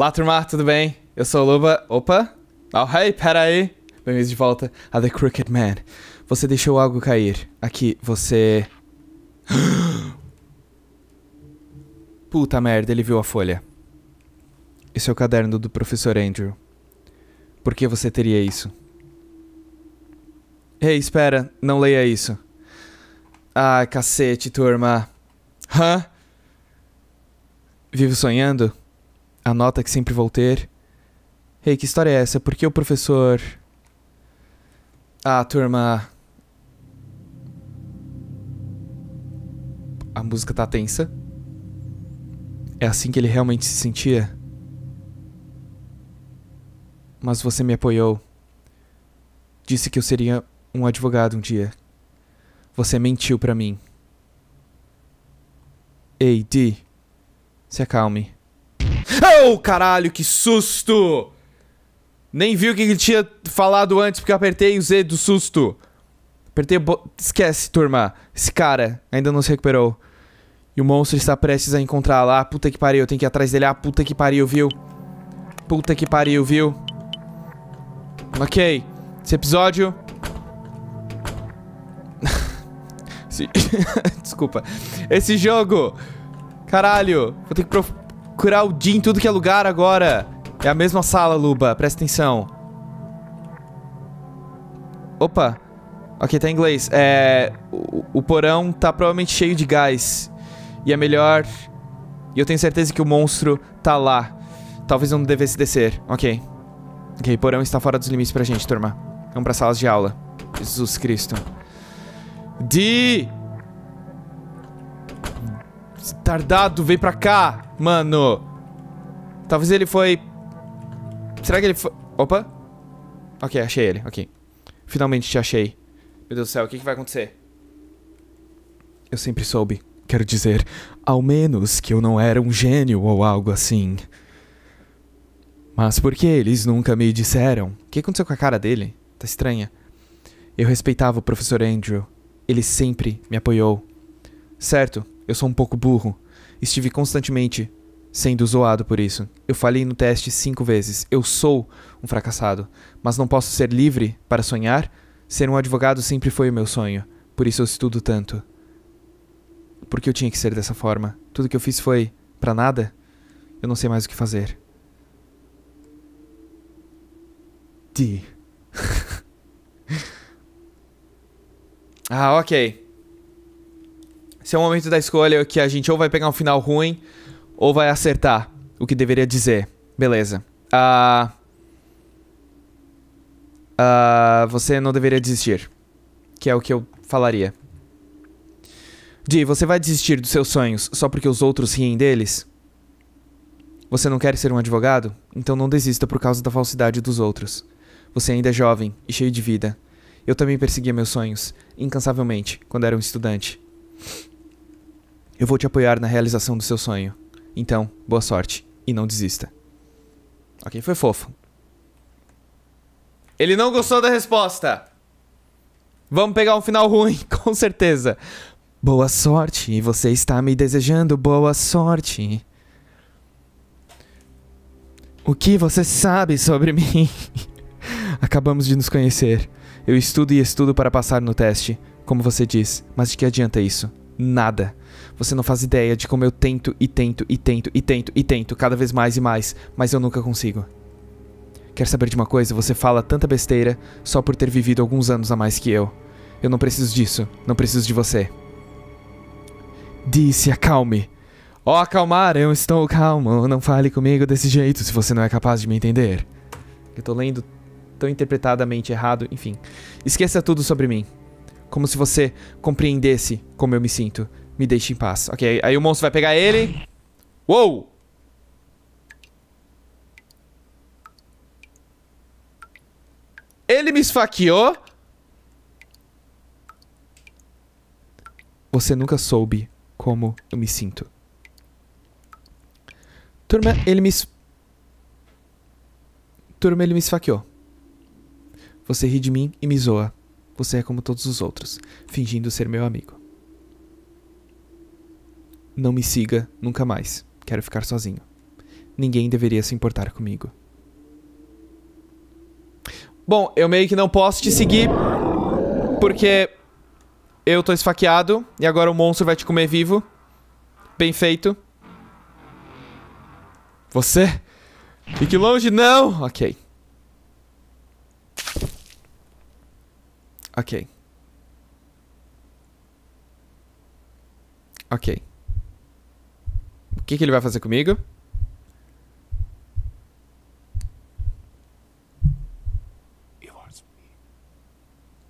Olá, turma, tudo bem? Eu sou o Luba. Opa! Oh, hey, pera aí! Bem-vindos de volta a The Crooked Man. Você deixou algo cair. Aqui, você... Puta merda, ele viu a folha. Esse é o caderno do professor Andrew. Por que você teria isso? Ei, espera, não leia isso. Ah, cacete, turma. Hã? Vivo sonhando? A nota que sempre vou ter. Ei, que história é essa? Por que o professor... Ah, turma... A música tá tensa. É assim que ele realmente se sentia? Mas você me apoiou. Disse que eu seria um advogado um dia. Você mentiu pra mim. Ei, Dee. Se acalme. Oh, caralho, que susto! Nem vi o que ele tinha falado antes, porque eu apertei o Z do susto. Apertei o... Esquece, turma. Esse cara ainda não se recuperou. E o monstro está prestes a encontrá-la. Ah, puta que pariu. Eu tenho que ir atrás dele. Ah, puta que pariu, viu? Puta que pariu, viu? Ok. Esse episódio... Desculpa. Esse jogo... Caralho. Vou ter que procurar o Dee em tudo que é lugar agora. É a mesma sala, Luba. Presta atenção. Opa. Ok, tá em inglês. É... O porão tá provavelmente cheio de gás. E é melhor... E eu tenho certeza que o monstro tá lá. Talvez eu não devesse descer. Ok. Ok, o porão está fora dos limites pra gente, turma. Vamos pra salas de aula. Jesus Cristo. Dee! Tardado, vem pra cá, mano. Talvez ele foi... Será que ele foi... Opa. Ok, achei ele, ok. Finalmente te achei. Meu Deus do céu, o que vai acontecer? Eu sempre soube. Quero dizer, ao menos que eu não era um gênio ou algo assim. Mas por que eles nunca me disseram? O que aconteceu com a cara dele? Tá estranha. Eu respeitava o professor Andrew. Ele sempre me apoiou. Certo, eu sou um pouco burro. Estive constantemente... sendo zoado por isso. Eu falhei no teste 5 vezes. Eu sou um fracassado. Mas não posso ser livre para sonhar? Ser um advogado sempre foi o meu sonho. Por isso eu estudo tanto. Por que eu tinha que ser dessa forma? Tudo que eu fiz foi pra nada? Eu não sei mais o que fazer. Dee. Ah, ok. Esse é o momento da escolha que a gente ou vai pegar um final ruim... Ou vai acertar o que deveria dizer. Beleza. Você não deveria desistir. Que é o que eu falaria. Dee, você vai desistir dos seus sonhos só porque os outros riem deles? Você não quer ser um advogado? Então não desista por causa da falsidade dos outros. Você ainda é jovem e cheio de vida. Eu também perseguia meus sonhos, incansavelmente, quando era um estudante. Eu vou te apoiar na realização do seu sonho. Então, boa sorte. E não desista. Ok, foi fofo. Ele não gostou da resposta. Vamos pegar um final ruim, com certeza. Boa sorte. Você está me desejando boa sorte. O que você sabe sobre mim? Acabamos de nos conhecer. Eu estudo e estudo para passar no teste, como você diz. Mas de que adianta isso? Nada. Você não faz ideia de como eu tento e tento e tento e tento e tento cada vez mais e mais, mas eu nunca consigo. Quer saber de uma coisa? Você fala tanta besteira só por ter vivido alguns anos a mais que eu. Eu não preciso disso. Não preciso de você. Dee, se acalme. Ó, acalmar, eu estou calmo. Não fale comigo desse jeito se você não é capaz de me entender. Eu tô lendo tão interpretadamente errado, enfim. Esqueça tudo sobre mim. Como se você compreendesse como eu me sinto. Me deixe em paz. Ok, aí o monstro vai pegar ele. Uou! Ele me esfaqueou. Você nunca soube como eu me sinto. Turma, ele me esfaqueou. Você ri de mim e me zoa. Você é como todos os outros, fingindo ser meu amigo. Não me siga nunca mais. Quero ficar sozinho. ninguém deveria se importar comigo. Bom, eu meio que não posso te seguir, porque eu tô esfaqueado e agora o monstro vai te comer vivo. Bem feito. Você? Fique longe, não! Ok. Ok. Ok. O que que ele vai fazer comigo?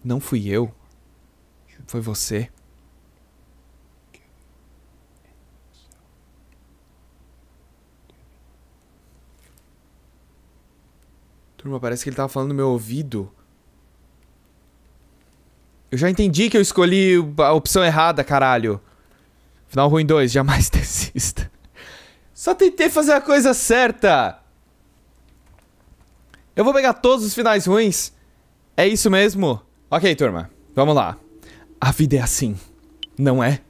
Não fui eu. Foi você. Turma, parece que ele tava falando no meu ouvido. Eu já entendi que eu escolhi a opção errada, caralho. Final ruim 2, jamais desista. Só tentei fazer a coisa certa. Eu vou pegar todos os finais ruins. É isso mesmo? Ok, turma. Vamos lá. A vida é assim, não é?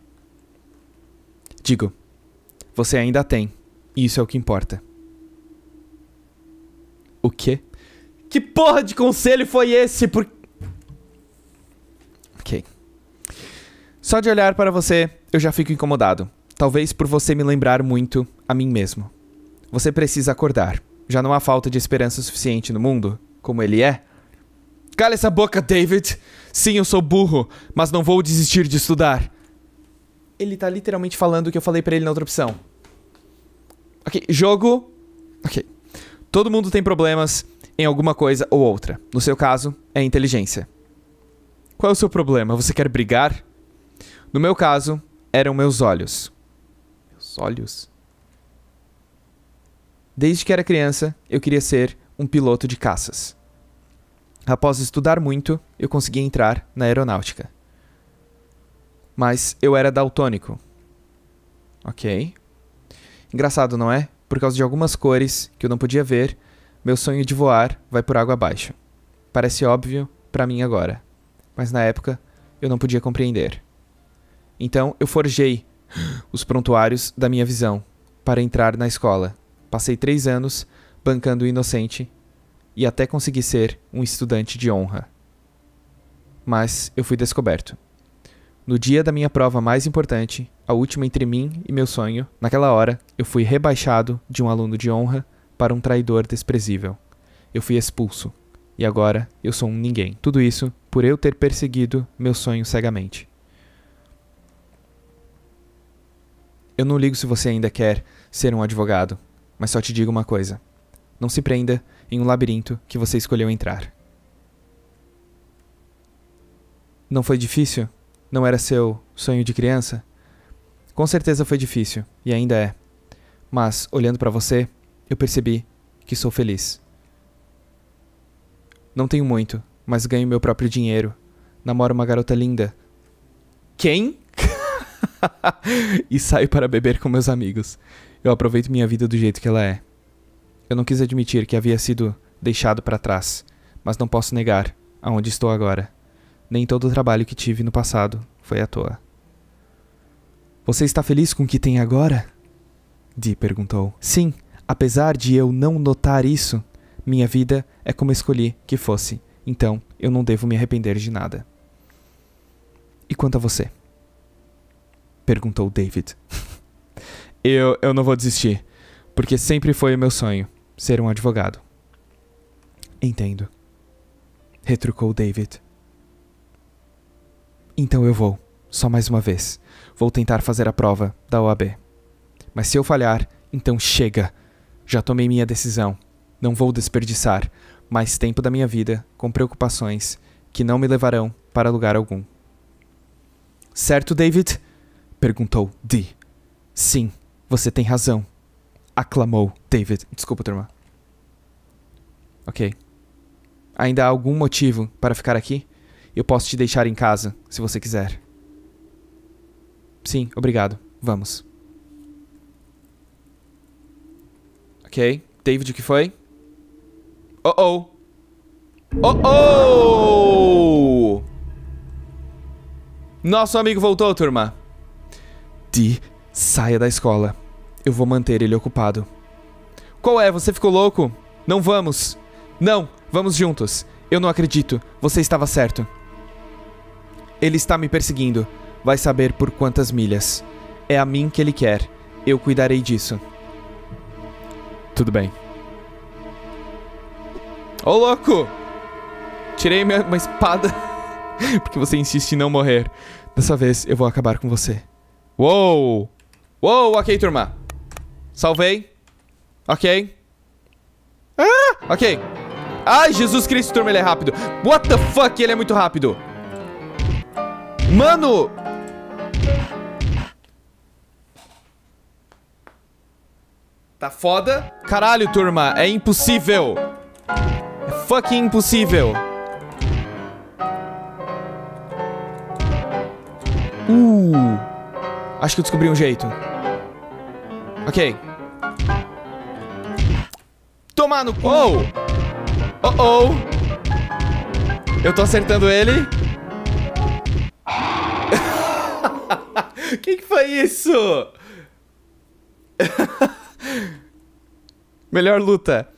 Digo, você ainda tem. Isso é o que importa. O quê? Que porra de conselho foi esse? Ok. Só de olhar para você, eu já fico incomodado. Talvez por você me lembrar muito a mim mesmo. Você precisa acordar. Já não há falta de esperança suficiente no mundo, como ele é. Cala essa boca, David. Sim, eu sou burro, mas não vou desistir de estudar. Ele tá literalmente falando o que eu falei pra ele na outra opção. Ok, jogo. Ok. Todo mundo tem problemas em alguma coisa ou outra. No seu caso, é inteligência. Qual é o seu problema? Você quer brigar? No meu caso, eram meus olhos. Meus olhos? Desde que era criança, eu queria ser um piloto de caças. Após estudar muito, eu consegui entrar na aeronáutica. Mas eu era daltônico. Ok. Engraçado, não é? Por causa de algumas cores que eu não podia ver, meu sonho de voar vai por água abaixo. Parece óbvio pra mim agora. Mas na época, eu não podia compreender. Então, eu forjei os prontuários da minha visão para entrar na escola. Passei 3 anos bancando o inocente e até consegui ser um estudante de honra. Mas eu fui descoberto. No dia da minha prova mais importante, a última entre mim e meu sonho, naquela hora, eu fui rebaixado de um aluno de honra para um traidor desprezível. Eu fui expulso. E agora eu sou um ninguém. Tudo isso por eu ter perseguido meu sonho cegamente. Eu não ligo se você ainda quer ser um advogado, mas só te digo uma coisa. Não se prenda em um labirinto que você escolheu entrar. Não foi difícil? Não era seu sonho de criança? Com certeza foi difícil, e ainda é. Mas, olhando pra você, eu percebi que sou feliz. Não tenho muito, mas ganho meu próprio dinheiro. Namoro uma garota linda. Quem? E saio para beber com meus amigos. Eu aproveito minha vida do jeito que ela é. Eu não quis admitir que havia sido deixado para trás, mas não posso negar aonde estou agora. Nem todo o trabalho que tive no passado foi à toa. Você está feliz com o que tem agora? Dee perguntou. Sim, apesar de eu não notar isso, minha vida é como escolhi que fosse. Então, eu não devo me arrepender de nada. E quanto a você? Perguntou David. Eu não vou desistir, porque sempre foi o meu sonho. Ser um advogado. Entendo. Retrucou David. Então eu vou. Só mais uma vez. Vou tentar fazer a prova da OAB. Mas se eu falhar, então chega. Já tomei minha decisão. Não vou desperdiçar mais tempo da minha vida com preocupações que não me levarão para lugar algum. Certo, David? Perguntou Dee. Sim, você tem razão. Aclamou David. Desculpa, turma. Ok. Ainda há algum motivo para ficar aqui? Eu posso te deixar em casa, se você quiser. Sim, obrigado. Vamos. Ok. David, o que foi? Oh-oh. Oh-oh! Nosso amigo voltou, turma. Dee, saia da escola. Eu vou manter ele ocupado. Qual é? Você ficou louco? Não vamos. Não, vamos juntos. Eu não acredito. Você estava certo. Ele está me perseguindo. Vai saber por quantas milhas. É a mim que ele quer. Eu cuidarei disso. Tudo bem. Ô, louco! Tirei uma espada. Porque você insiste em não morrer. Dessa vez eu vou acabar com você. Uou! Uou, ok, turma. Salvei. Ok. Ah, ok. Ai, Jesus Cristo, turma, ele é rápido. What the fuck, ele é muito rápido. Mano! Tá foda? Caralho, turma, é impossível. É fucking impossível. Acho que eu descobri um jeito. Ok. Toma no... Oh! Oh, oh! Eu tô acertando ele. Que foi isso? Melhor luta.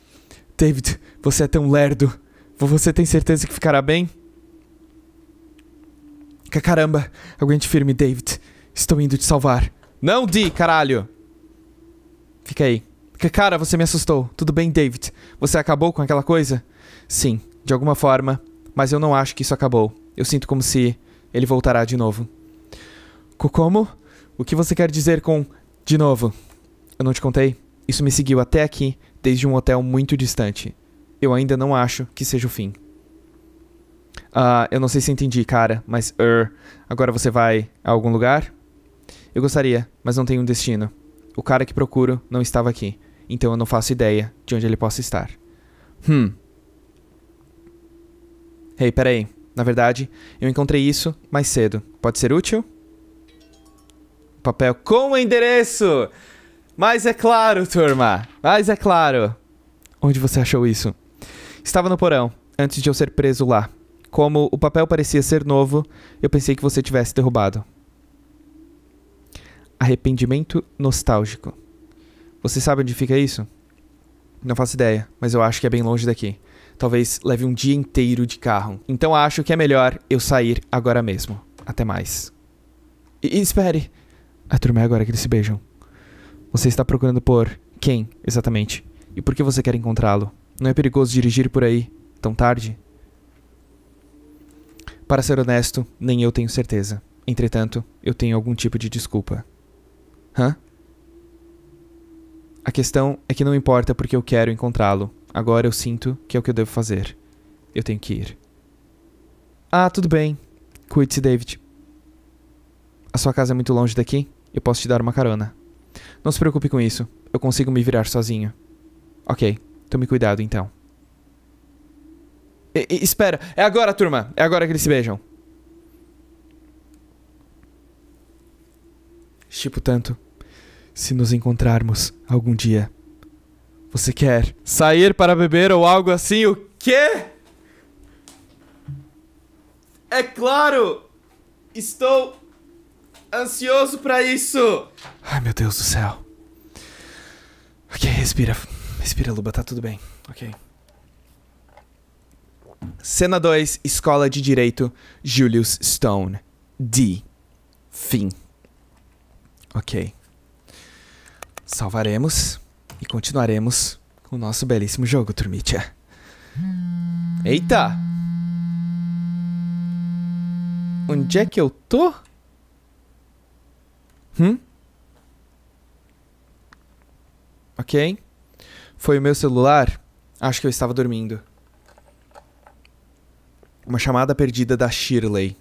David, você é tão lerdo. Você tem certeza que ficará bem? Caramba, aguente firme, David. Estou indo te salvar. Não, Dee, caralho. Fica aí. Cara, você me assustou. Tudo bem, David? Você acabou com aquela coisa? Sim, de alguma forma. Mas eu não acho que isso acabou. Eu sinto como se ele voltará de novo. Como? O que você quer dizer com de novo? Eu não te contei? Isso me seguiu até aqui, desde um hotel muito distante. Eu ainda não acho que seja o fim. Ah, eu não sei se entendi, cara, mas... agora você vai a algum lugar? Eu gostaria, mas não tenho um destino. O cara que procuro não estava aqui. Então eu não faço ideia de onde ele possa estar. Hey, peraí. Na verdade, eu encontrei isso mais cedo. Pode ser útil? Papel com endereço! Mas é claro, turma. Mas é claro. Onde você achou isso? Estava no porão, antes de eu ser preso lá. Como o papel parecia ser novo, eu pensei que você tivesse derrubado. Arrependimento nostálgico. Você sabe onde fica isso? Não faço ideia, mas eu acho que é bem longe daqui. Talvez leve um dia inteiro de carro. Então acho que é melhor eu sair agora mesmo. Até mais. E espere. A turma é agora que eles se beijam. Você está procurando por quem, exatamente? E por que você quer encontrá-lo? Não é perigoso dirigir por aí tão tarde? Para ser honesto, nem eu tenho certeza. Entretanto, eu tenho algum tipo de desculpa. Hã? A questão é que não importa porque eu quero encontrá-lo. Agora eu sinto que é o que eu devo fazer. Eu tenho que ir. Ah, tudo bem. Cuide-se, David. A sua casa é muito longe daqui? Eu posso te dar uma carona. Não se preocupe com isso. Eu consigo me virar sozinho. Ok. Tome cuidado, então. Espera. É agora, turma. É agora que eles se beijam. Tipo tanto. Se nos encontrarmos algum dia. Você quer sair para beber ou algo assim? O quê? É claro! Estou ansioso para isso! Ai, meu Deus do céu. Ok, respira. Respira, Luba. Tá tudo bem. Ok. Cena 2, Escola de Direito, Julius Stone. Dee. Fim. Ok. Salvaremos e continuaremos com o nosso belíssimo jogo, turmitia. Eita! Onde é que eu tô? Ok. Foi o meu celular? Acho que eu estava dormindo. Uma chamada perdida da Shirley.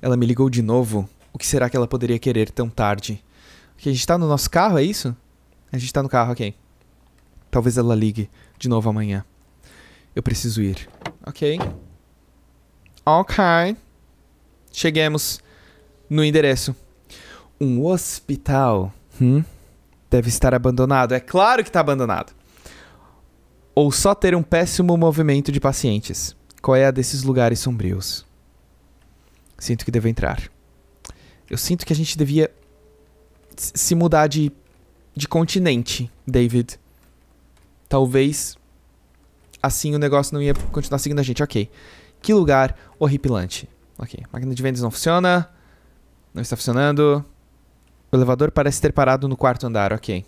Ela me ligou de novo. O que será que ela poderia querer tão tarde? Porque a gente tá no nosso carro, é isso? A gente tá no carro, ok. Talvez ela ligue de novo amanhã. Eu preciso ir. Ok. Ok. Chegamos no endereço. Um hospital. Deve estar abandonado. É claro que tá abandonado. Ou só ter um péssimo movimento de pacientes. Qual é a desses lugares sombrios? Sinto que devo entrar. Eu sinto que a gente devia... se mudar de continente, David. Talvez assim o negócio não ia continuar seguindo a gente. Ok. Que lugar horripilante. Ok. Máquina de vendas não funciona. Não está funcionando. O elevador parece ter parado no quarto andar. Ok.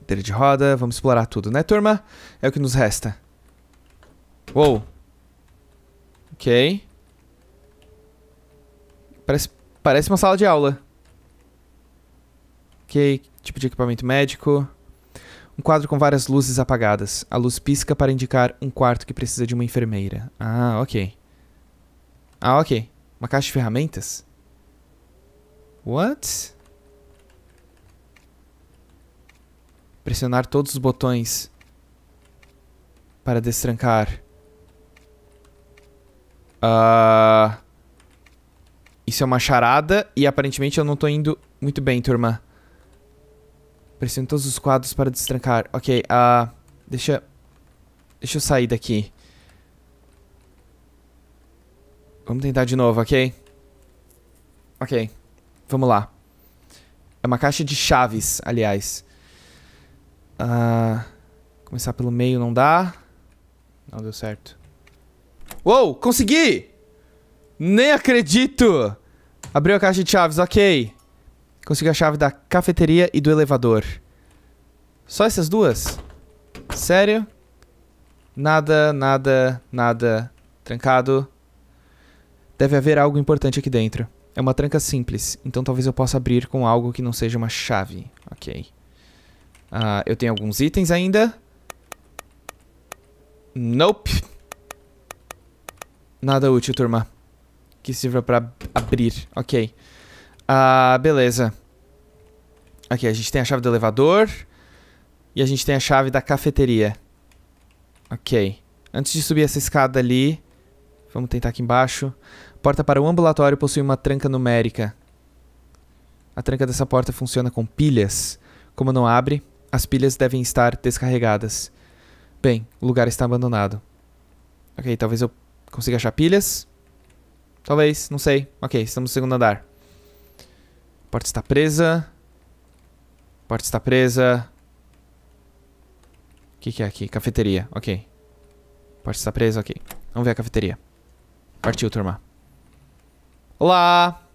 Cadeira de roda. Vamos explorar tudo, né, turma? É o que nos resta. Uou. Ok. Parece uma sala de aula. Ok. Tipo de equipamento médico. Um quadro com várias luzes apagadas. A luz pisca para indicar um quarto que precisa de uma enfermeira. Ah, ok. Ah, ok. Uma caixa de ferramentas? What? Pressionar todos os botões para destrancar. Isso é uma charada e aparentemente eu não tô indo muito bem, turma. Pressione todos os quadros para destrancar. Ok, deixa eu sair daqui. Vamos tentar de novo, ok? Ok, vamos lá. É uma caixa de chaves, aliás. Começar pelo meio não dá. Não deu certo. Uou, consegui! Nem acredito! Abriu a caixa de chaves, ok. Consegui a chave da cafeteria e do elevador. Só essas duas? Sério? Nada, nada, nada. Trancado. Deve haver algo importante aqui dentro. É uma tranca simples, então talvez eu possa abrir com algo que não seja uma chave. Ok. Eu tenho alguns itens ainda. Nope. Nada útil, turma. Que sirva pra abrir. Ok. Beleza. Ok, a gente tem a chave do elevador. E a gente tem a chave da cafeteria. Ok. Antes de subir essa escada ali... Vamos tentar aqui embaixo. Porta para o ambulatório possui uma tranca numérica. A tranca dessa porta funciona com pilhas. Como não abre, as pilhas devem estar descarregadas. Bem, o lugar está abandonado. Ok, talvez eu consiga achar pilhas. Talvez, não sei. Ok, estamos no segundo andar. Porta está presa. Porta está presa. O que é aqui? Cafeteria, ok. Porta está presa, ok. Vamos ver a cafeteria. Partiu, turma. Olá!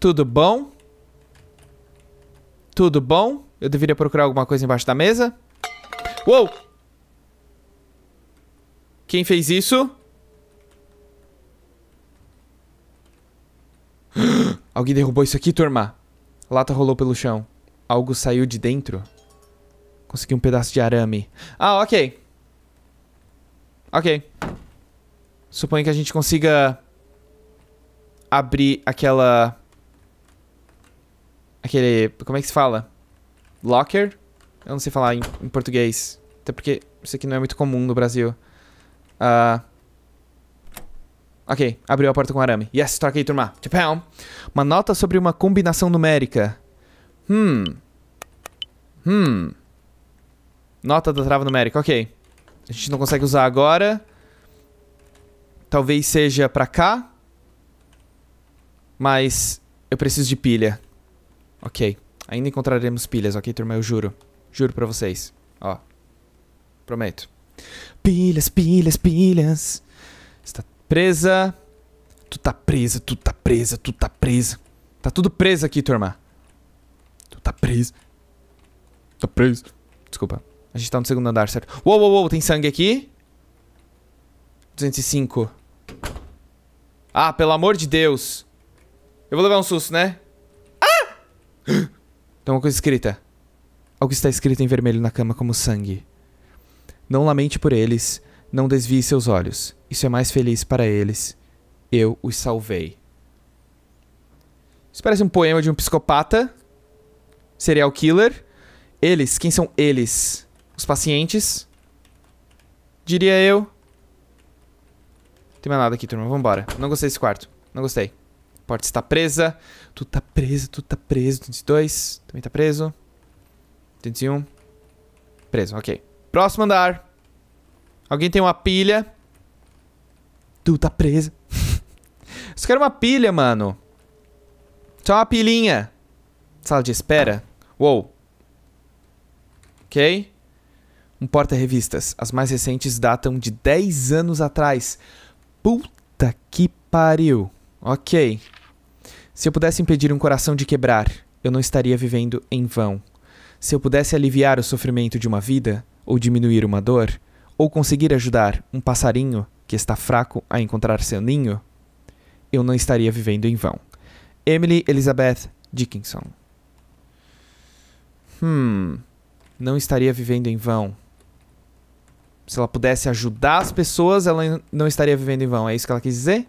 Tudo bom? Tudo bom? Eu deveria procurar alguma coisa embaixo da mesa. Uou! Quem fez isso? Alguém derrubou isso aqui, turma. A lata rolou pelo chão. Algo saiu de dentro. Consegui um pedaço de arame. Ah, ok. Ok. Suponho que a gente consiga... abrir aquela... aquele... como é que se fala? Locker? Eu não sei falar em português. Até porque isso aqui não é muito comum no Brasil. Ok, abriu a porta com arame. Yes, troquei, turma. Tchau. Uma nota sobre uma combinação numérica. Nota da trava numérica, ok. A gente não consegue usar agora. Talvez seja pra cá. Mas eu preciso de pilha. Ok. Ainda encontraremos pilhas, ok, turma? Eu juro. Juro pra vocês. Ó. Prometo. Pilhas, pilhas, pilhas. Está presa. Tu tá presa, tu tá presa, tu tá presa. Tá tudo preso aqui, turma. Tu tá preso. Tá preso. Desculpa. A gente tá no segundo andar, certo? Uou, uou, uou, tem sangue aqui. 205. Ah, pelo amor de Deus. Eu vou levar um susto, né? Ah! Tem uma coisa escrita. Algo está escrito em vermelho na cama como sangue. Não lamente por eles. Não desvie seus olhos. Isso é mais feliz para eles. Eu os salvei. Isso parece um poema de um psicopata. Serial killer. Eles, quem são eles? Os pacientes? Diria eu. Não tem mais nada aqui, turma. Vambora. Não gostei desse quarto. Não gostei. A porta está presa. Tu tá preso, tu tá preso. 202. Também tá preso. 201. Preso, ok. Próximo andar. Alguém tem uma pilha. Tu tá presa. Só quero uma pilha, mano. Só uma pilhinha. Sala de espera. Uou. Ok. um porta-revistas. As mais recentes datam de 10 anos atrás. Puta que pariu. Ok. Se eu pudesse impedir um coração de quebrar, eu não estaria vivendo em vão. Se eu pudesse aliviar o sofrimento de uma vida, ou diminuir uma dor, ou conseguir ajudar um passarinho que está fraco a encontrar seu ninho, eu não estaria vivendo em vão. Emily Elizabeth Dickinson. Não estaria vivendo em vão. Se ela pudesse ajudar as pessoas, ela não estaria vivendo em vão. É isso que ela quis dizer?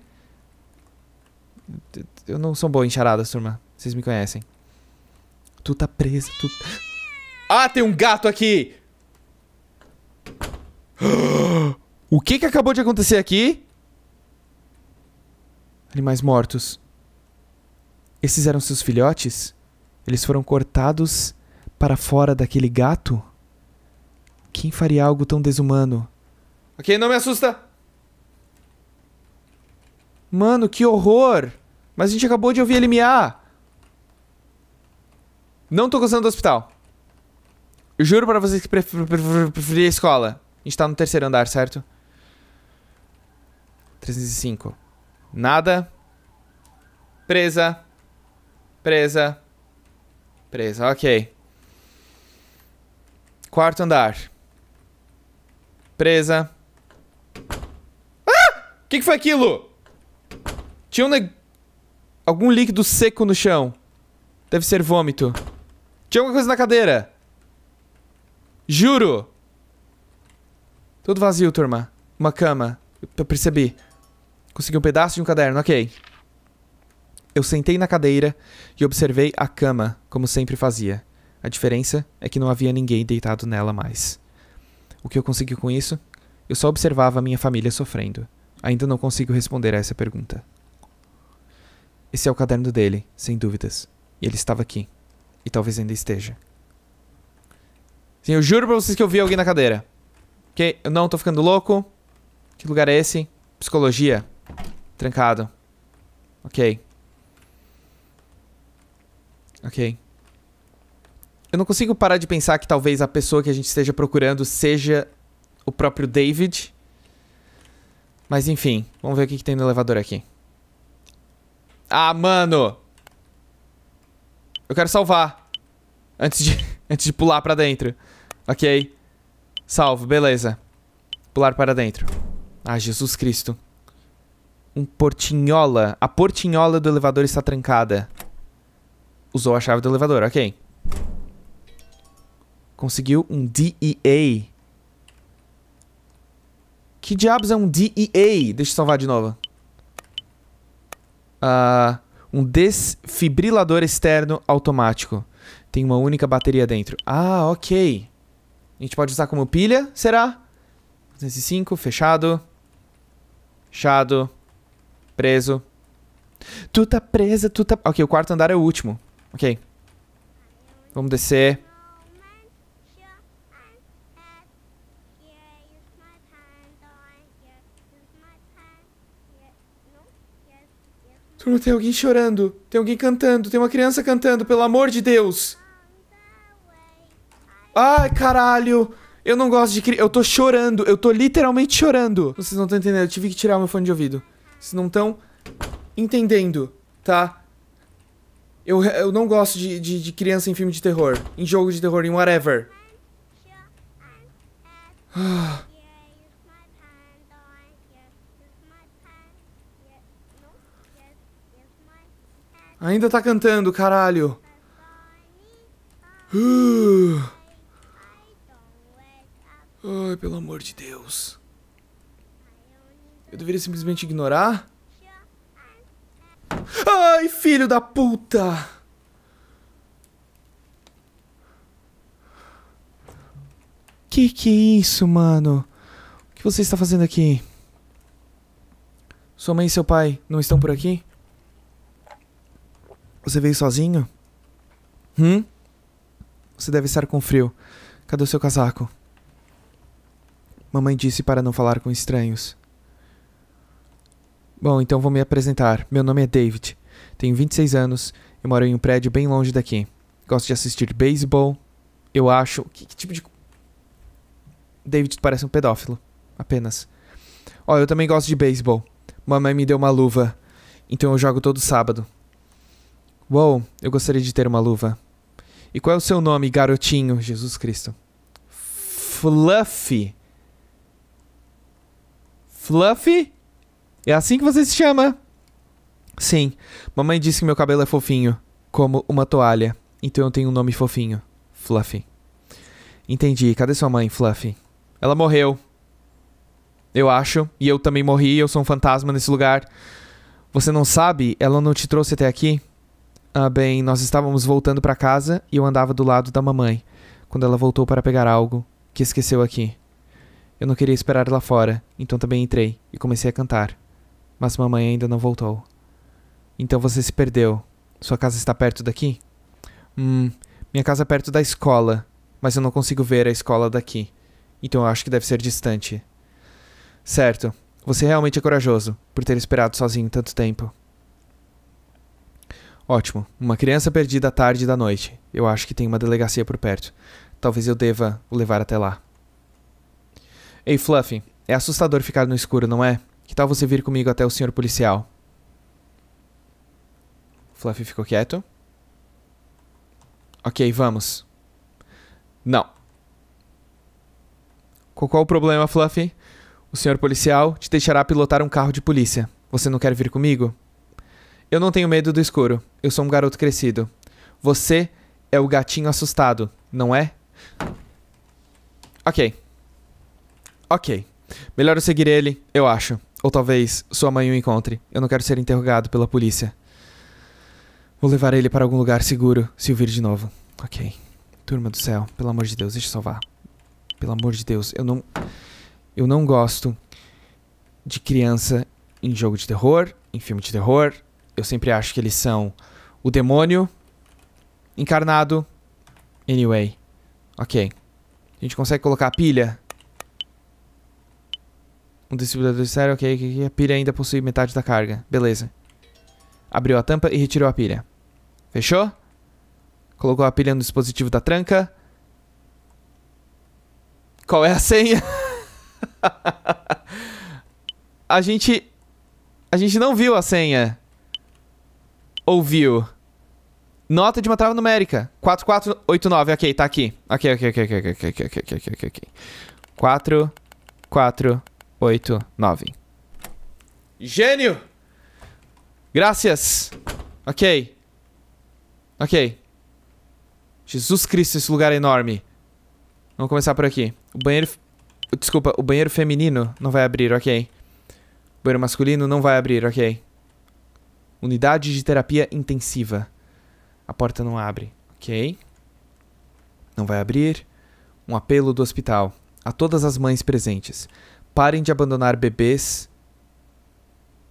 Eu não sou boa em charadas, turma. Vocês me conhecem. Tu tá presa, tu... Ah, tem um gato aqui! O que que acabou de acontecer aqui? Animais mortos. Esses eram seus filhotes? Eles foram cortados para fora daquele gato? Quem faria algo tão desumano? Ok, não me assusta! Mano, que horror! Mas a gente acabou de ouvir ele miar! Não tô gostando do hospital. Eu juro pra vocês que preferi a escola. A gente tá no terceiro andar, certo? 305. Nada. Presa. Presa. Presa, ok. Quarto andar. Presa. Ah! O que foi aquilo? Tinha um algum líquido seco no chão. Deve ser vômito. Tinha alguma coisa na cadeira. Juro. Tudo vazio, turma. Uma cama. Eu percebi. Consegui um pedaço de um caderno, ok. Eu sentei na cadeira e observei a cama, como sempre fazia. A diferença é que não havia ninguém deitado nela mais. O que eu consegui com isso? Eu só observava a minha família sofrendo. Ainda não consigo responder a essa pergunta. Esse é o caderno dele, sem dúvidas. E ele estava aqui. E talvez ainda esteja. Sim, eu juro pra vocês que eu vi alguém na cadeira. Ok, eu não tô ficando louco. Que lugar é esse? Psicologia. Trancado. Ok. Ok. Eu não consigo parar de pensar que talvez a pessoa que a gente esteja procurando seja o próprio David. Mas enfim, vamos ver o que que tem no elevador aqui. Ah, mano! Eu quero salvar. Antes de pular pra dentro. Ok. Salvo, beleza. Pular para dentro. Ah, Jesus Cristo. Um portinhola. A portinhola do elevador está trancada. Usou a chave do elevador, ok. Conseguiu um DEA. Que diabos é um DEA? Deixa eu salvar de novo. Um desfibrilador externo automático. Tem uma única bateria dentro. Ah, ok. A gente pode usar como pilha, será? 205, fechado. Fechado. Preso. Tu tá presa, tu tá... Ok, o quarto andar é o último. Ok. Vamos descer. Turma, tem alguém chorando. Tem alguém cantando. Tem uma criança cantando, pelo amor de Deus. Ai, caralho. Eu não gosto de criança. Eu tô chorando. Eu tô literalmente chorando. Vocês não estão entendendo. Eu tive que tirar o meu fone de ouvido. Vocês não estão entendendo, tá? Eu não gosto de criança em filme de terror. Em jogo de terror, em whatever. Ainda tá cantando, caralho. Ai, pelo amor de Deus. Eu deveria simplesmente ignorar? Ai, filho da puta! Que é isso, mano? O que você está fazendo aqui? Sua mãe e seu pai não estão por aqui? Você veio sozinho? Você deve estar com frio. Cadê o seu casaco? Mamãe disse para não falar com estranhos. Bom, então vou me apresentar. Meu nome é David. Tenho 26 anos. Eu moro em um prédio bem longe daqui. Gosto de assistir beisebol. Eu acho... Que tipo de... David, tu parece um pedófilo. Apenas. Ó, eu também gosto de beisebol. Mamãe me deu uma luva. Então eu jogo todo sábado. Uou, eu gostaria de ter uma luva. E qual é o seu nome, garotinho? Jesus Cristo. Fluffy. Fluffy? É assim que você se chama? Sim. Mamãe disse que meu cabelo é fofinho. Como uma toalha. Então eu tenho um nome fofinho. Fluffy. Entendi. Cadê sua mãe, Fluffy? Ela morreu. Eu acho. E eu também morri. Eu sou um fantasma nesse lugar. Você não sabe? Ela não te trouxe até aqui? Ah, bem, nós estávamos voltando para casa e eu andava do lado da mamãe, quando ela voltou para pegar algo que esqueceu aqui. Eu não queria esperar lá fora, então também entrei e comecei a cantar. Mas mamãe ainda não voltou. Então você se perdeu. Sua casa está perto daqui? Minha casa é perto da escola, mas eu não consigo ver a escola daqui. Então eu acho que deve ser distante. Certo, você realmente é corajoso por ter esperado sozinho tanto tempo. Ótimo. Uma criança perdida à tarde da noite. Eu acho que tem uma delegacia por perto. Talvez eu deva o levar até lá. Ei, Fluffy. É assustador ficar no escuro, não é? Que tal você vir comigo até o senhor policial? Fluffy ficou quieto. Ok, vamos. Não. Qual o problema, Fluffy? O senhor policial te deixará pilotar um carro de polícia. Você não quer vir comigo? Eu não tenho medo do escuro. Eu sou um garoto crescido. Você é o gatinho assustado, não é? Ok. Ok. Melhor eu seguir ele, eu acho. Ou talvez sua mãe o encontre. Eu não quero ser interrogado pela polícia. Vou levar ele para algum lugar seguro se o vir de novo. Ok. Turma do céu, pelo amor de Deus, deixa eu salvar. Pelo amor de Deus, eu não gosto de criança em jogo de terror, em filme de terror. Eu sempre acho que eles são o demônio encarnado. Anyway. Ok. A gente consegue colocar a pilha? Um distribuidor de série. Ok. A pilha ainda possui metade da carga. Beleza. Abriu a tampa e retirou a pilha. Fechou? Colocou a pilha no dispositivo da tranca. Qual é a senha? A gente não viu a senha. Ouviu. Nota de uma trava numérica. 4489. Ok, tá aqui. Ok. 4489. Gênio! Graças. Ok. Jesus Cristo, esse lugar é enorme. Vamos começar por aqui. O banheiro... Desculpa, o banheiro feminino não vai abrir, ok. O banheiro masculino não vai abrir, ok. Unidade de terapia intensiva. A porta não abre. Ok. Não vai abrir. Um apelo do hospital. A todas as mães presentes. Parem de abandonar bebês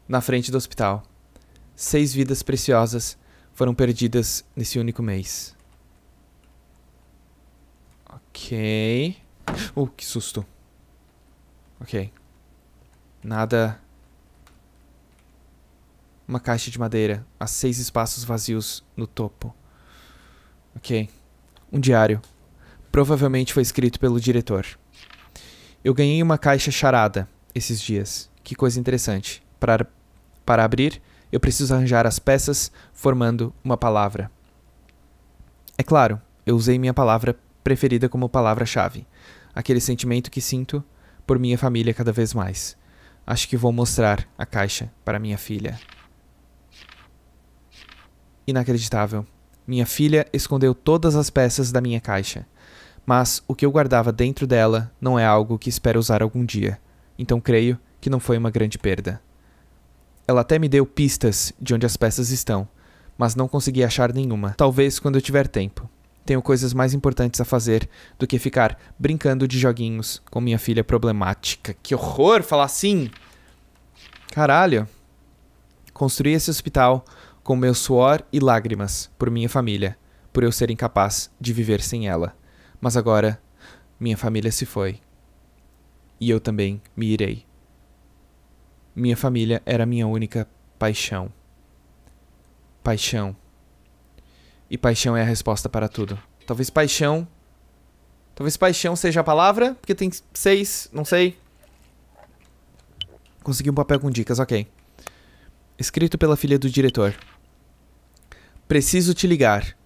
na frente do hospital. 6 vidas preciosas foram perdidas nesse único mês. Ok. Oh, que susto. Ok. Nada... Uma caixa de madeira. Há 6 espaços vazios no topo. Ok. Um diário. Provavelmente foi escrito pelo diretor. Eu ganhei uma caixa charada esses dias. Que coisa interessante. Para abrir, eu preciso arranjar as peças formando uma palavra. É claro, eu usei minha palavra preferida como palavra-chave. Aquele sentimento que sinto por minha família cada vez mais. Acho que vou mostrar a caixa para minha filha. Inacreditável. Minha filha escondeu todas as peças da minha caixa. Mas o que eu guardava dentro dela não é algo que espero usar algum dia. Então creio que não foi uma grande perda. Ela até me deu pistas de onde as peças estão, mas não consegui achar nenhuma. Talvez quando eu tiver tempo. Tenho coisas mais importantes a fazer do que ficar brincando de joguinhos com minha filha problemática. Que horror falar assim! Caralho! Construí esse hospital... com meu suor e lágrimas por minha família, por eu ser incapaz de viver sem ela. Mas agora, minha família se foi. E eu também me irei. Minha família era minha única paixão. Paixão. E paixão é a resposta para tudo. Talvez paixão Talvez paixão seja a palavra, porque tem 6, não sei. Consegui um papel com dicas, ok. Escrito pela filha do diretor. Preciso te ligar.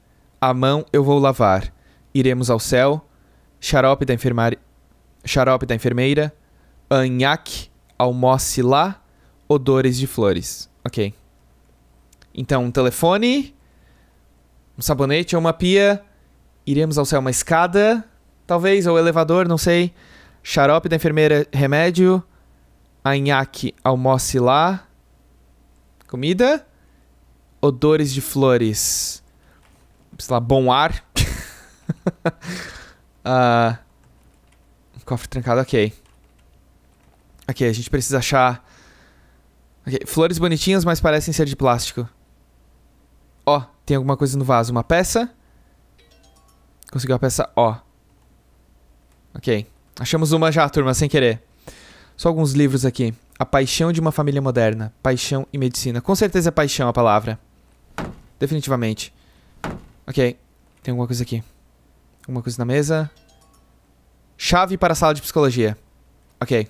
A mão eu vou lavar. Iremos ao céu. Xarope da enfermaria. Xarope da enfermeira. Anhaque. Almoce lá. Odores de flores. Ok. Então, um telefone. Um sabonete ou uma pia. Iremos ao céu, uma escada. Talvez, ou elevador, não sei. Xarope da enfermeira, remédio. Anhaque, almoce lá. Comida. Odores de flores. Sei lá, bom ar. Cofre trancado, ok. Ok, a gente precisa achar... Okay. Flores bonitinhas, mas parecem ser de plástico. Ó, tem alguma coisa no vaso. Uma peça. Conseguiu a peça, ó. Ok. Achamos uma já, turma, sem querer. Só alguns livros aqui. A paixão de uma família moderna. Paixão e medicina. Com certeza é paixão a palavra. Definitivamente. Ok. Tem alguma coisa aqui. Alguma coisa na mesa. Chave para a sala de psicologia. Ok.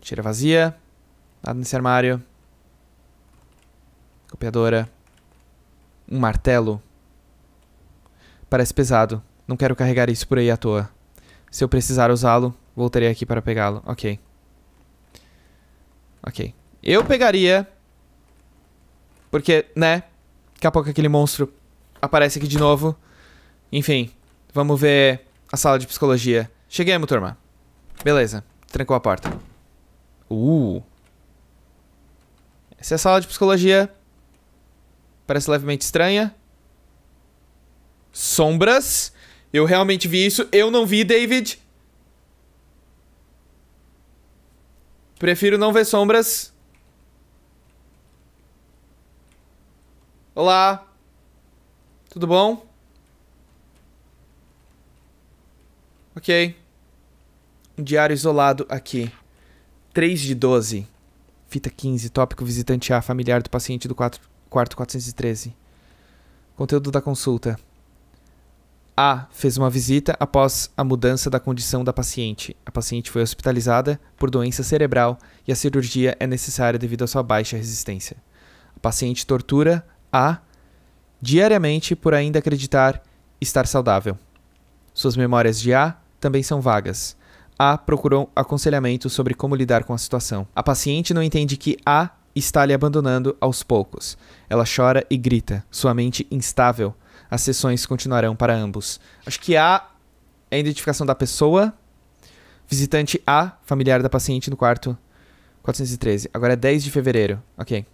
Tira vazia. Nada nesse armário. Copiadora. Um martelo. Parece pesado. Não quero carregar isso por aí à toa. Se eu precisar usá-lo, voltarei aqui para pegá-lo. Ok. Ok. Eu pegaria. Porque, né? Daqui a pouco aquele monstro aparece aqui de novo. Enfim. Vamos ver a sala de psicologia. Cheguemos, turma. Beleza. Trancou a porta. Essa é a sala de psicologia. Parece levemente estranha. Sombras. Eu realmente vi isso. Eu não vi, David. Prefiro não ver sombras. Olá. Tudo bom? Ok. Um diário isolado aqui. 3 de 12. Fita 15, tópico visitante A, familiar do paciente do quarto 413. Conteúdo da consulta. A fez uma visita após a mudança da condição da paciente. A paciente foi hospitalizada por doença cerebral e a cirurgia é necessária devido à sua baixa resistência. A paciente tortura A diariamente por ainda acreditar estar saudável. Suas memórias de A também são vagas. A procurou aconselhamento sobre como lidar com a situação. A paciente não entende que A está lhe abandonando aos poucos. Ela chora e grita. Sua mente instável. As sessões continuarão para ambos. Acho que A é a identificação da pessoa. Visitante A, familiar da paciente no quarto 413. Agora é 10 de fevereiro. Ok.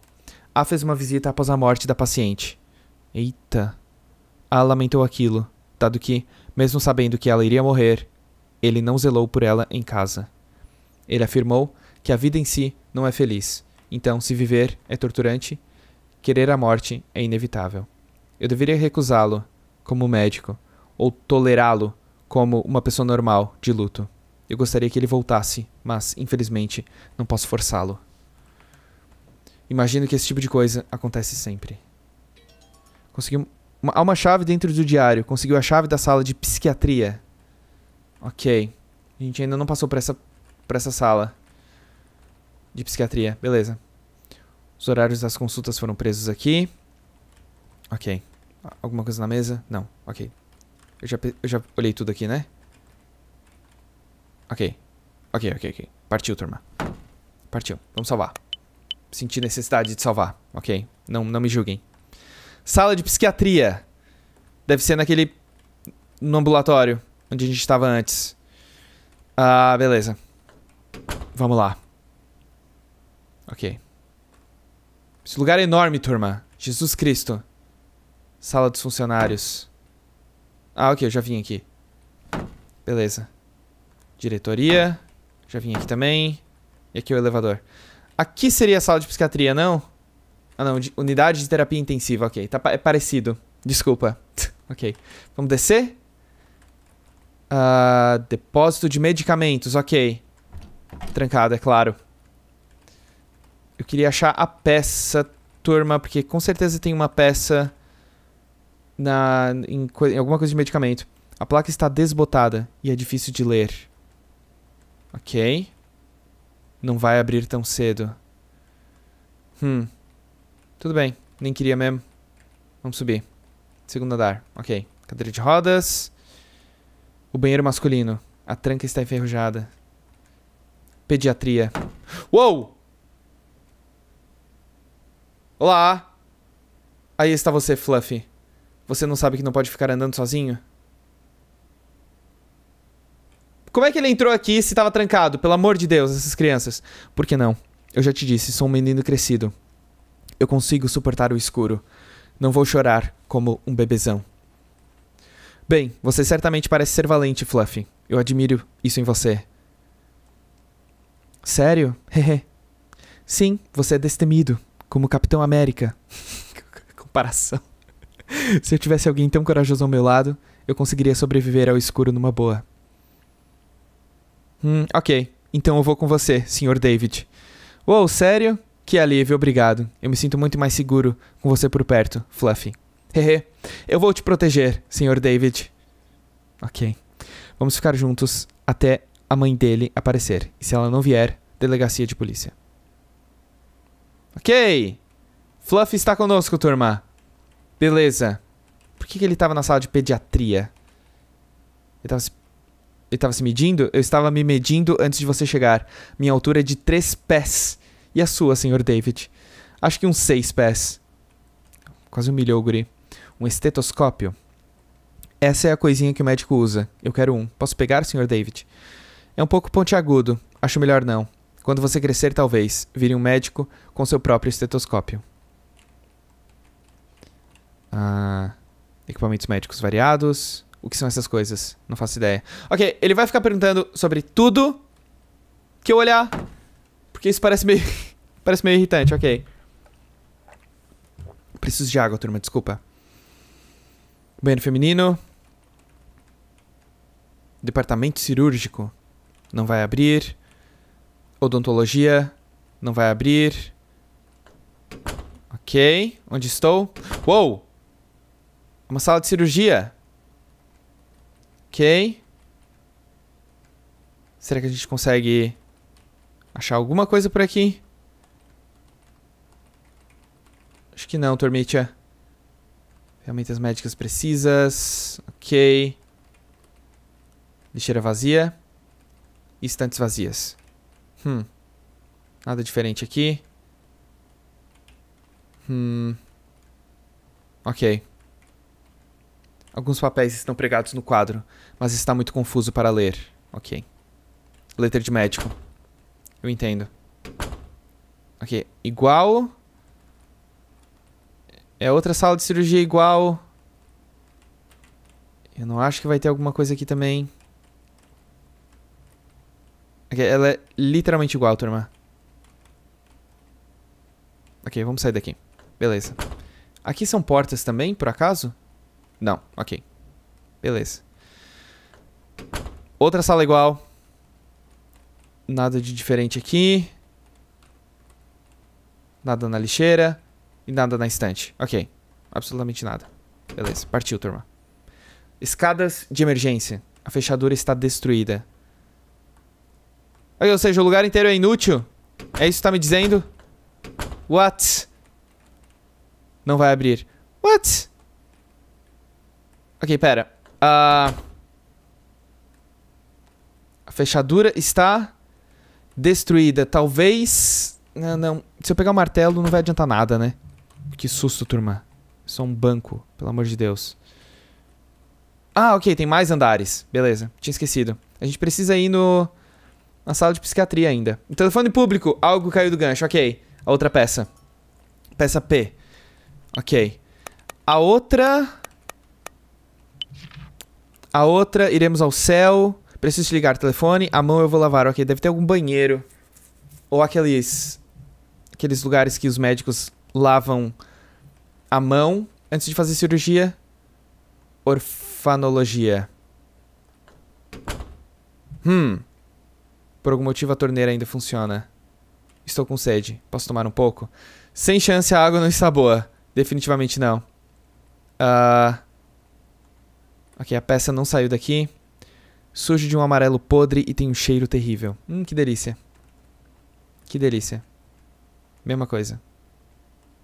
A fez uma visita após a morte da paciente. Eita. A lamentou aquilo, dado que, mesmo sabendo que ela iria morrer... Ele não zelou por ela em casa. Ele afirmou que a vida em si não é feliz. Então, se viver é torturante, querer a morte é inevitável. Eu deveria recusá-lo como médico, ou tolerá-lo como uma pessoa normal de luto. Eu gostaria que ele voltasse, mas, infelizmente, não posso forçá-lo. Imagino que esse tipo de coisa acontece sempre. Conseguiu... Há uma chave dentro do diário. Conseguiu a chave da sala de psiquiatria. Ok. A gente ainda não passou por essa sala de psiquiatria. Beleza. Os horários das consultas foram presos aqui. Ok. Alguma coisa na mesa? Não. Ok. Eu já olhei tudo aqui, né? Ok. Ok. Partiu, turma. Partiu. Vamos salvar. Senti necessidade de salvar. Ok. Não me julguem. Sala de psiquiatria. Deve ser naquele... No ambulatório. Onde a gente estava antes. Ah, beleza. Vamos lá. Ok. Esse lugar é enorme, turma. Jesus Cristo. Sala dos funcionários. Ah, ok. Eu já vim aqui. Beleza. Diretoria. Já vim aqui também. E aqui é o elevador. Aqui seria a sala de psiquiatria, não? Ah, não. Unidade de terapia intensiva. Ok. Tá, é parecido. Desculpa. Ok. Vamos descer? Depósito de medicamentos, ok. Trancado, é claro. Eu queria achar a peça, turma, porque com certeza tem uma peça em alguma coisa de medicamento. A placa está desbotada e é difícil de ler. Ok. Não vai abrir tão cedo. Tudo bem. Nem queria mesmo. Vamos subir. Segundo andar. Ok. Cadeira de rodas. O banheiro masculino. A tranca está enferrujada. Pediatria. Uou! Olá! Aí está você, Fluffy. Você não sabe que não pode ficar andando sozinho? Como é que ele entrou aqui se estava trancado? Pelo amor de Deus, essas crianças. Por que não? Eu já te disse, sou um menino crescido. Eu consigo suportar o escuro. Não vou chorar como um bebezão. Bem, você certamente parece ser valente, Fluffy. Eu admiro isso em você. Sério? Sim, você é destemido. Como o Capitão América. Comparação. Se eu tivesse alguém tão corajoso ao meu lado, eu conseguiria sobreviver ao escuro numa boa. Ok. Então eu vou com você, Sr. David. Uou, sério? Que alívio, obrigado. Eu me sinto muito mais seguro com você por perto, Fluffy. Eu vou te proteger, Sr. David. Ok. Vamos ficar juntos até a mãe dele aparecer. E se ela não vier, delegacia de polícia. Ok. Fluffy está conosco, turma. Beleza. Por que ele estava na sala de pediatria? Ele estava se medindo? Eu estava me medindo antes de você chegar. Minha altura é de 3 pés. E a sua, Sr. David? Acho que uns 6 pés. Quase humilhou o guri. Um estetoscópio. Essa é a coisinha que o médico usa. Eu quero um. Posso pegar, Sr. David? É um pouco pontiagudo. Acho melhor não. Quando você crescer, talvez, vire um médico com seu próprio estetoscópio. Equipamentos médicos variados. O que são essas coisas? Não faço ideia. Ok, ele vai ficar perguntando sobre tudo que eu olhar. Porque isso parece meio... parece meio irritante, ok. Preciso de água, turma, desculpa. Banheiro feminino. Departamento cirúrgico. Não vai abrir. Odontologia. Não vai abrir. Ok. Onde estou? Uou! Uma sala de cirurgia. Ok. Será que a gente consegue achar alguma coisa por aqui? Acho que não, turmitia. Ferramentas médicas precisas. Ok. Lixeira vazia. E estantes vazias. Nada diferente aqui. Ok. Alguns papéis estão pregados no quadro, mas está muito confuso para ler. Ok. Letra de médico. Eu entendo. Ok. Igual. É outra sala de cirurgia igual. Eu não acho que vai ter alguma coisa aqui também. Ok, ela é literalmente igual, turma. Ok, vamos sair daqui. Beleza. Aqui são portas também, por acaso? Não, ok. Beleza. Outra sala igual. Nada de diferente aqui. Nada na lixeira. E nada na estante. Ok. Absolutamente nada. Beleza. Partiu, turma. Escadas de emergência. A fechadura está destruída. Ou seja, o lugar inteiro é inútil? É isso que tá me dizendo? What? Não vai abrir. What? Ok, pera. A fechadura está destruída. Talvez... Não. Se eu pegar o martelo, não vai adiantar nada, né? Que susto, turma. Só um banco, pelo amor de Deus. Ok. Tem mais andares. Beleza. Tinha esquecido. A gente precisa ir no... na sala de psiquiatria ainda. O telefone público. Algo caiu do gancho. Ok. A outra peça. Peça P. Ok. A outra. Iremos ao céu. Preciso te ligar. Telefone. A mão eu vou lavar. Ok. Deve ter algum banheiro. Ou aqueles lugares que os médicos lavam a mão antes de fazer cirurgia. Orfanologia. Por algum motivo a torneira ainda funciona. Estou com sede. Posso tomar um pouco? Sem chance, a água não está boa. Definitivamente não. Ok, a peça não saiu daqui. Sujo de um amarelo podre e tem um cheiro terrível. Que delícia. Que delícia. Mesma coisa.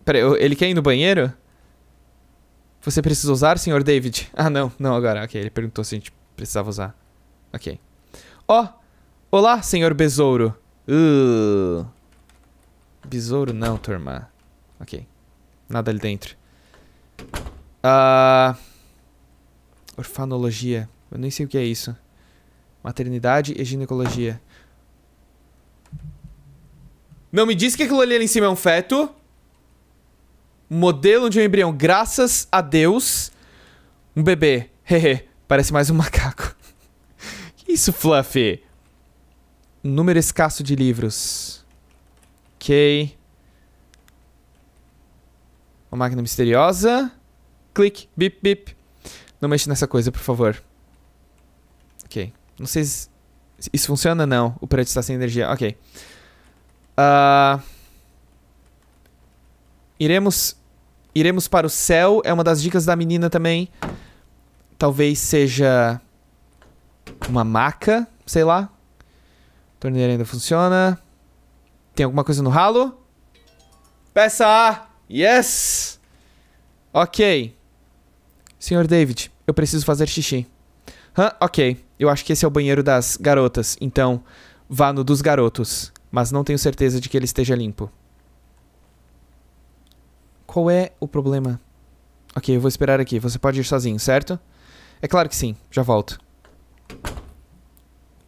Peraí, ele quer ir no banheiro? Você precisa usar, senhor David? Ah, não. Não, agora. Ok, ele perguntou se a gente precisava usar. Ok. Ó! Oh, olá, senhor besouro. Besouro não, turma. Ok. Nada ali dentro. Orfanologia. Eu nem sei o que é isso. Maternidade e ginecologia. Não me diz que aquilo ali em cima é um feto. Modelo de um embrião. Graças a Deus. Um bebê. Hehe. Parece mais um macaco. Que isso, Fluffy? Um número escasso de livros. Ok. Uma máquina misteriosa. Clique. Bip, bip. Não mexe nessa coisa, por favor. Ok. Não sei se isso funciona, não. O prédio está sem energia. Ok. Iremos para o céu. É uma das dicas da menina também. Talvez seja uma maca. Sei lá. A torneira ainda funciona. Tem alguma coisa no ralo? Peça A. Yes. Ok. Senhor David, eu preciso fazer xixi. Ok. Eu acho que esse é o banheiro das garotas. Então, vá no dos garotos. Mas não tenho certeza de que ele esteja limpo. Qual é o problema? Ok, eu vou esperar aqui. Você pode ir sozinho, certo? É claro que sim. Já volto.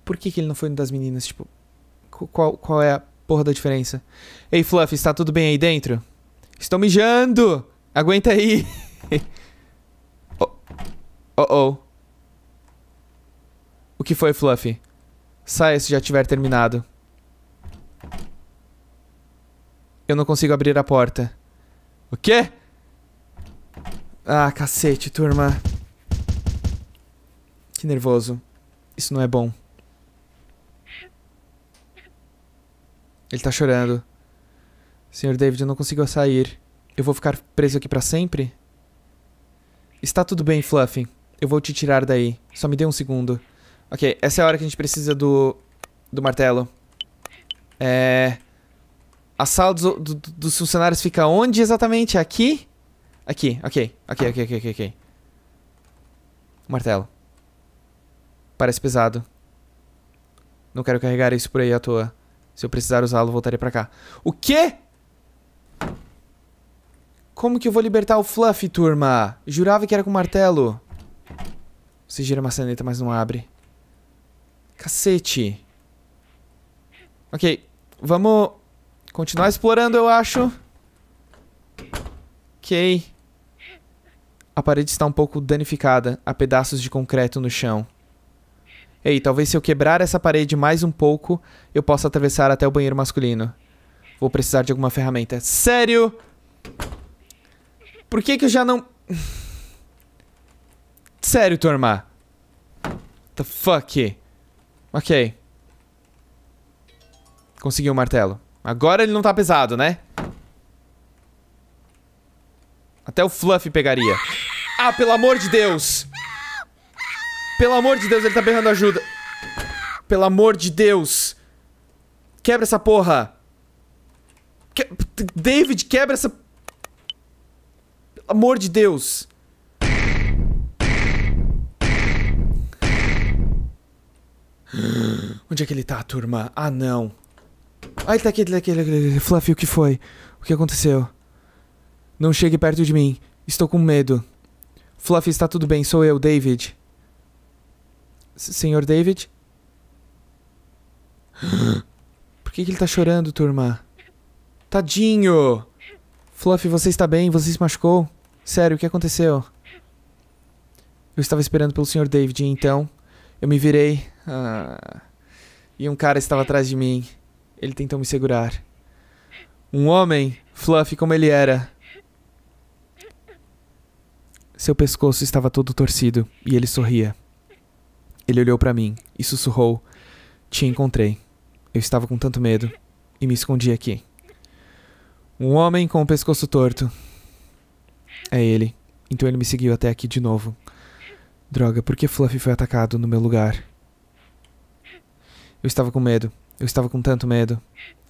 Por que ele não foi no das meninas? Tipo, qual é a porra da diferença? Ei, Fluffy, está tudo bem aí dentro? Estou mijando! Aguenta aí! Oh. O que foi, Fluffy? Saia se já tiver terminado. Eu não consigo abrir a porta. O quê? Ah, cacete, turma. Que nervoso. Isso não é bom. Ele tá chorando. Senhor David, eu não consigo sair. Eu vou ficar preso aqui pra sempre? Está tudo bem, Fluffy. Eu vou te tirar daí. Só me dê um segundo. Ok, essa é a hora que a gente precisa do martelo. A sala dos funcionários fica onde exatamente? Aqui? Aqui, ok. Martelo. Parece pesado. Não quero carregar isso por aí à toa. Se eu precisar usá-lo, voltarei pra cá. O quê? Como que eu vou libertar o Fluffy, turma? Jurava que era com martelo. Você gira a maçaneta, mas não abre. Cacete. Ok, vamos... continuar explorando, eu acho. Ok. A parede está um pouco danificada. Há pedaços de concreto no chão. Ei, talvez se eu quebrar essa parede mais um pouco, eu possa atravessar até o banheiro masculino. Vou precisar de alguma ferramenta. Sério? Por que que eu já não... Sério, turma? The fuck? Ok. Consegui um martelo. Agora ele não tá pesado, né? Até o Fluffy pegaria. Ah, pelo amor de Deus! Pelo amor de Deus, ele tá berrando ajuda. Pelo amor de Deus! Quebra essa porra! David, quebra essa... Pelo amor de Deus! Onde é que ele tá, turma? Ah, não. Ai, tá aqui, Fluffy, o que foi? O que aconteceu? Não chegue perto de mim. Estou com medo. Fluffy, está tudo bem. Sou eu, David. Senhor David? Por que ele tá chorando, turma? Tadinho! Fluffy, você está bem? Você se machucou? Sério, o que aconteceu? Eu estava esperando pelo Senhor David, e então... eu me virei... e um cara estava atrás de mim... Ele tentou me segurar. Um homem, Fluffy como ele era. Seu pescoço estava todo torcido e ele sorria. Ele olhou pra mim e sussurrou. Te encontrei. Eu estava com tanto medo e me escondi aqui. Um homem com o pescoço torto. É ele. Então ele me seguiu até aqui de novo. Droga, por que Fluffy foi atacado no meu lugar? Eu estava com medo. Eu estava com tanto medo.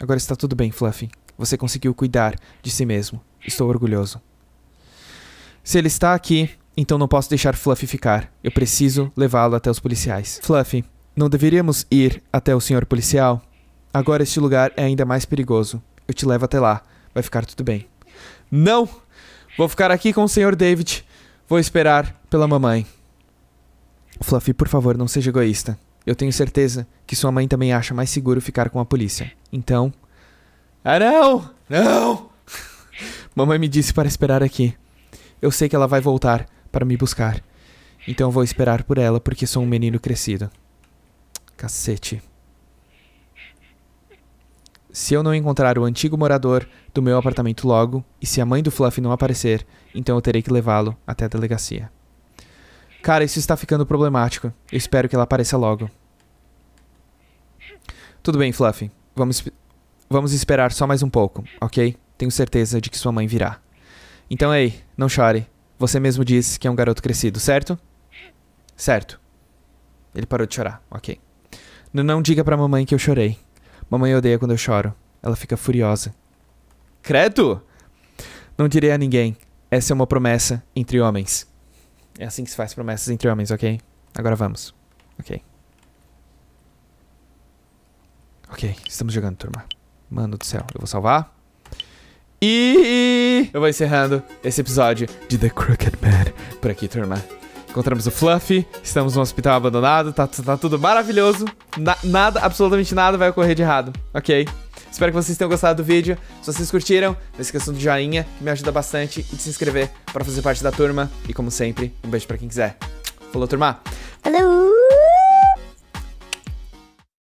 Agora está tudo bem, Fluffy. Você conseguiu cuidar de si mesmo. Estou orgulhoso. Se ele está aqui, então não posso deixar Fluffy ficar. Eu preciso levá-lo até os policiais. Fluffy, não deveríamos ir até o senhor policial? Agora este lugar é ainda mais perigoso. Eu te levo até lá. Vai ficar tudo bem. Não! Vou ficar aqui com o senhor David. Vou esperar pela mamãe. Fluffy, por favor, não seja egoísta. Eu tenho certeza que sua mãe também acha mais seguro ficar com a polícia. Então... Ah, não! Não! Mamãe me disse para esperar aqui. Eu sei que ela vai voltar para me buscar. Então vou esperar por ela, porque sou um menino crescido. Cacete. Se eu não encontrar o antigo morador do meu apartamento logo, e se a mãe do Fluffy não aparecer, então eu terei que levá-lo até a delegacia. Cara, isso está ficando problemático. Eu espero que ela apareça logo. Tudo bem, Fluffy. Vamos esperar só mais um pouco, ok? Tenho certeza de que sua mãe virá. Então, ei, não chore. Você mesmo disse que é um garoto crescido, certo? Certo. Ele parou de chorar, ok. Não diga pra mamãe que eu chorei. Mamãe odeia quando eu choro. Ela fica furiosa. Credo! Não direi a ninguém. Essa é uma promessa entre homens. É assim que se faz promessas entre homens, ok? Agora vamos. Ok. Ok, estamos jogando, turma. Mano do céu, eu vou salvar. E eu vou encerrando esse episódio de The Crooked Man por aqui, turma. Encontramos o Fluffy, estamos num hospital abandonado, tá tudo maravilhoso. Nada, absolutamente nada vai ocorrer de errado, ok? Espero que vocês tenham gostado do vídeo. Se vocês curtiram, não esqueçam do joinha, que me ajuda bastante, e de se inscrever para fazer parte da turma. E como sempre, um beijo para quem quiser. Falou, turma! Falou!